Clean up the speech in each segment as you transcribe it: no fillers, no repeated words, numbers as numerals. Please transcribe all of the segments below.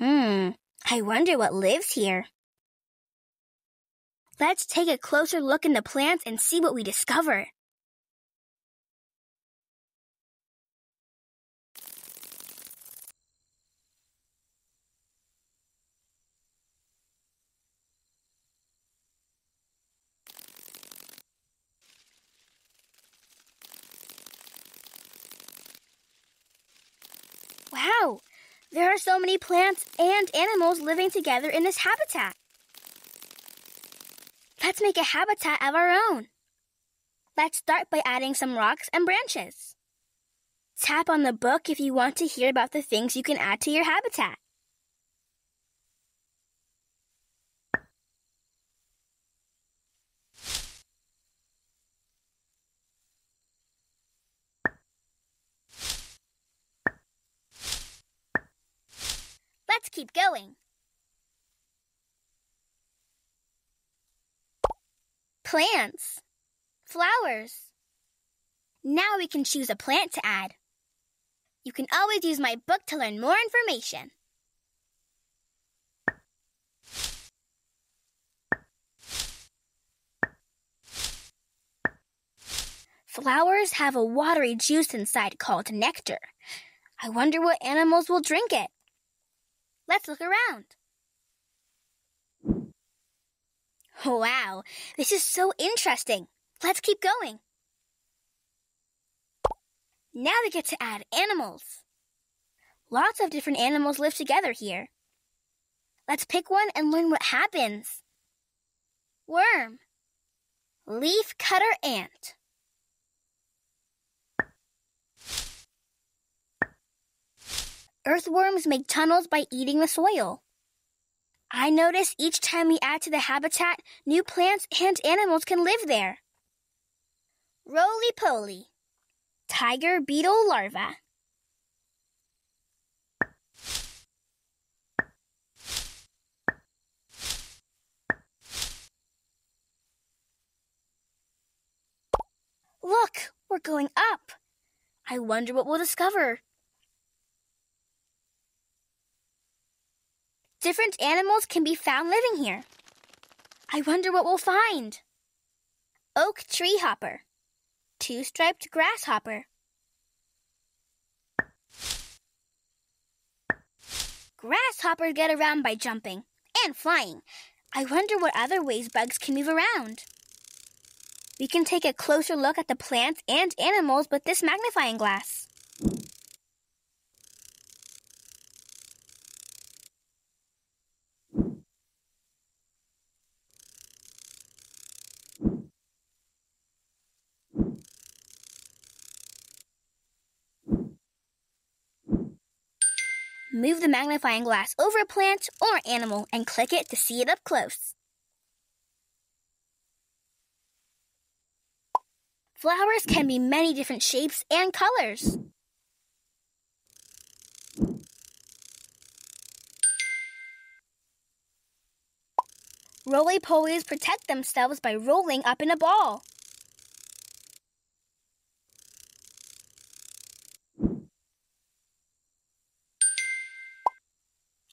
I wonder what lives here. Let's take a closer look in the plants and see what we discover. Wow! There are so many plants and animals living together in this habitat. Let's make a habitat of our own. Let's start by adding some rocks and branches. Tap on the book if you want to hear about the things you can add to your habitat. Let's keep going. Plants. Flowers. Now we can choose a plant to add. You can always use my book to learn more information. Flowers have a watery juice inside called nectar. I wonder what animals will drink it. Let's look around. Wow, this is so interesting. Let's keep going. Now we get to add animals. Lots of different animals live together here. Let's pick one and learn what happens. Worm. Leaf-cutter ant. Earthworms make tunnels by eating the soil. I notice each time we add to the habitat, new plants and animals can live there. Roly-poly. Tiger beetle larva. Look, we're going up. I wonder what we'll discover. Different animals can be found living here. I wonder what we'll find. Oak tree hopper. Two-striped grasshopper. Grasshoppers get around by jumping and flying. I wonder what other ways bugs can move around. We can take a closer look at the plants and animals with this magnifying glass. Move the magnifying glass over a plant or animal and click it to see it up close. Flowers can be many different shapes and colors. Roly-polies protect themselves by rolling up in a ball.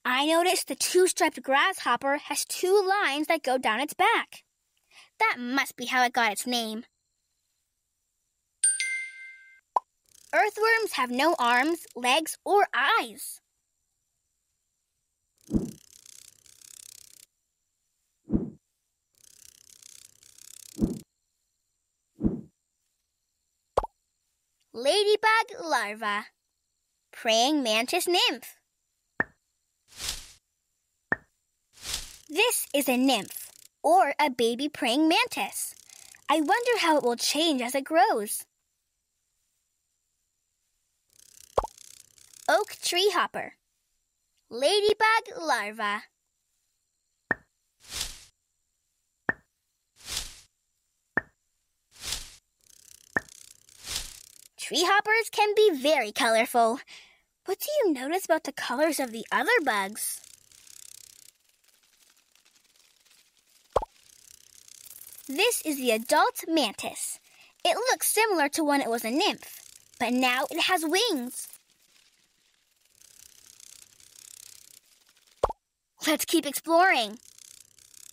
I noticed the two-striped grasshopper has two lines that go down its back. That must be how it got its name. Earthworms have no arms, legs, or eyes. Ladybug larva. Praying mantis nymph. This is a nymph, or a baby praying mantis. I wonder how it will change as it grows. Oak tree hopper. Ladybug larva. Tree hoppers can be very colorful. What do you notice about the colors of the other bugs? This is the adult mantis. It looks similar to when it was a nymph, but now it has wings. Let's keep exploring.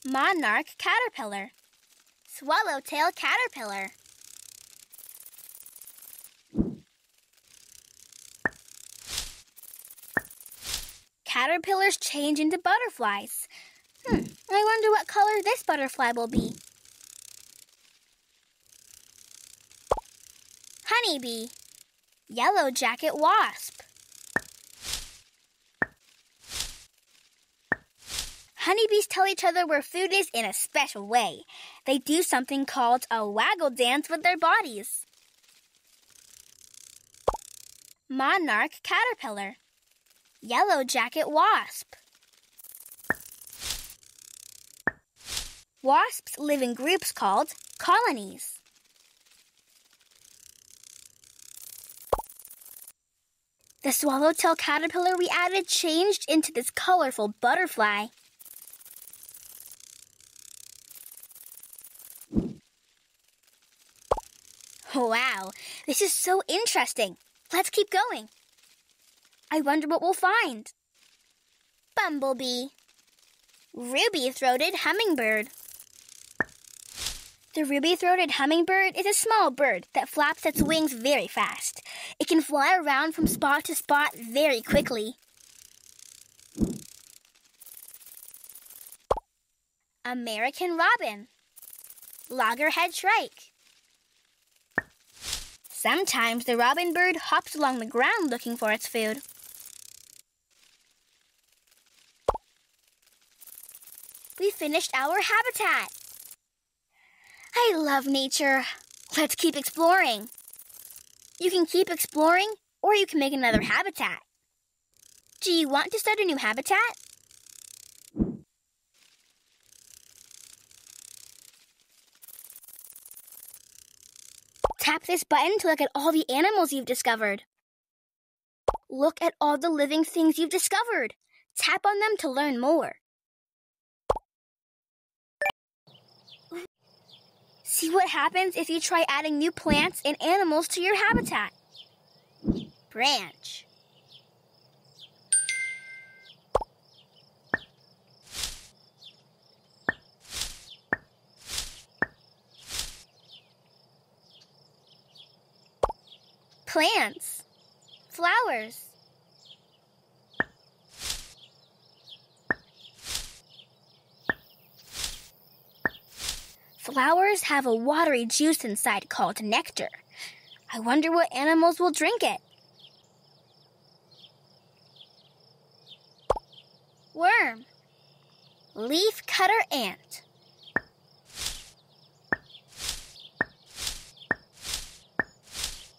Monarch caterpillar. Swallowtail caterpillar. Caterpillars change into butterflies. I wonder what color this butterfly will be. Honeybee. Yellow jacket wasp. Honeybees tell each other where food is in a special way. They do something called a waggle dance with their bodies. Monarch caterpillar. Yellow jacket wasp. Wasps live in groups called colonies. The swallowtail caterpillar we added changed into this colorful butterfly. Wow, this is so interesting. Let's keep going. I wonder what we'll find. Bumblebee. Ruby-throated hummingbird. The ruby-throated hummingbird is a small bird that flaps its wings very fast. It can fly around from spot to spot very quickly. American robin. Loggerhead shrike. Sometimes the robin bird hops along the ground looking for its food. We finished our habitat. I love nature. Let's keep exploring. You can keep exploring, or you can make another habitat. Do you want to start a new habitat? Tap this button to look at all the animals you've discovered. Look at all the living things you've discovered. Tap on them to learn more. See what happens if you try adding new plants and animals to your habitat. Branch. Plants, flowers, flowers have a watery juice inside called nectar. I wonder what animals will drink it. Worm, leaf-cutter ant.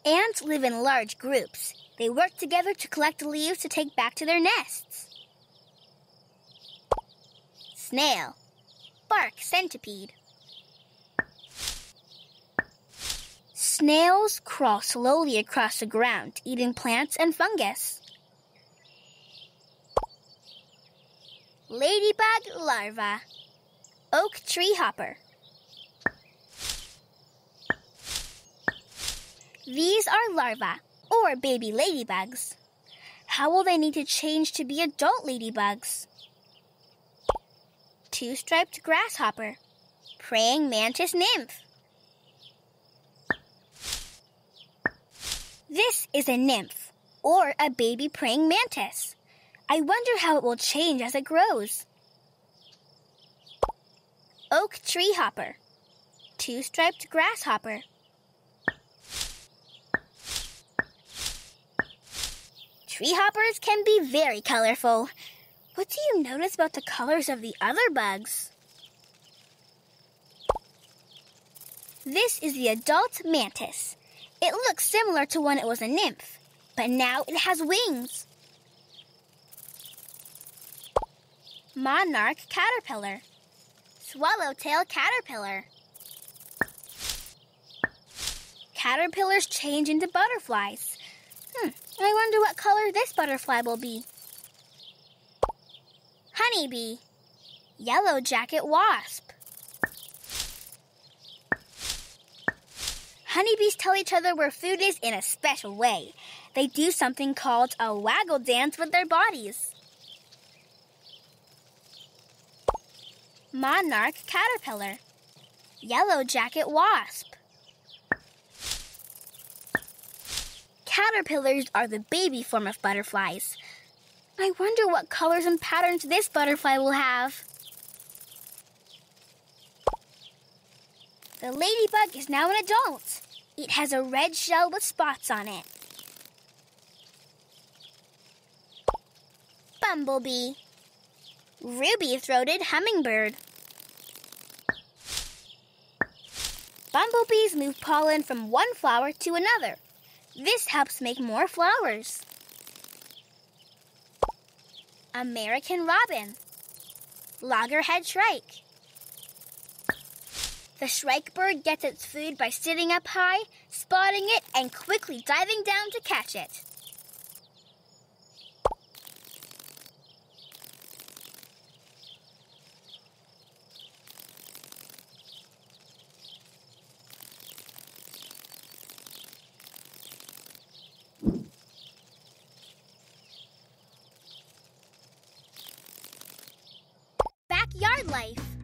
Ants live in large groups. They work together to collect leaves to take back to their nests. Snail, bark centipede. Snails crawl slowly across the ground, eating plants and fungus. Ladybug larva, oak tree hopper. These are larvae, or baby ladybugs. How will they need to change to be adult ladybugs? Two-striped grasshopper, praying mantis nymph. This is a nymph, or a baby praying mantis. I wonder how it will change as it grows. Oak tree hopper, two-striped grasshopper. Tree hoppers can be very colorful. What do you notice about the colors of the other bugs? This is the adult mantis. It looks similar to when it was a nymph, but now it has wings. Monarch caterpillar. Swallowtail caterpillar. Caterpillars change into butterflies. I wonder what color this butterfly will be. Honeybee. Yellow jacket wasp. Honeybees tell each other where food is in a special way. They do something called a waggle dance with their bodies. monarch caterpillar, yellow jacket wasp. Caterpillars are the baby form of butterflies. I wonder what colors and patterns this butterfly will have. The ladybug is now an adult. It has a red shell with spots on it. Bumblebee. Ruby-throated hummingbird. Bumblebees move pollen from one flower to another. This helps make more flowers. American robin. Loggerhead shrike. The shrike bird gets its food by sitting up high, spotting it, and quickly diving down to catch it. Backyard life.